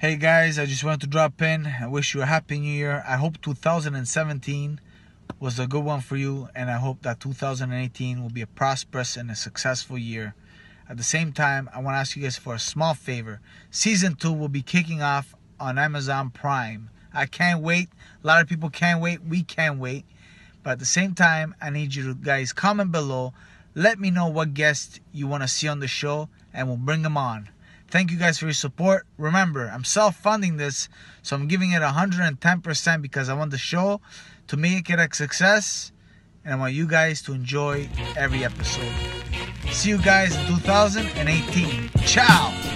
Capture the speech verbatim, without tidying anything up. Hey guys, I just want to drop in. I wish you a happy new year. I hope two thousand seventeen was a good one for you, and I hope that two thousand eighteen will be a prosperous and a successful year. At the same time, I want to ask you guys for a small favor. Season two will be kicking off on Amazon Prime. I can't wait. A lot of people can't wait. We can't wait. But at the same time, I need you to guys comment below. Let me know what guests you want to see on the show, and we'll bring them on. Thank you guys for your support. Remember, I'm self-funding this, so I'm giving it one hundred ten percent because I want the show to make it a success, and I want you guys to enjoy every episode. See you guys in two thousand eighteen. Ciao!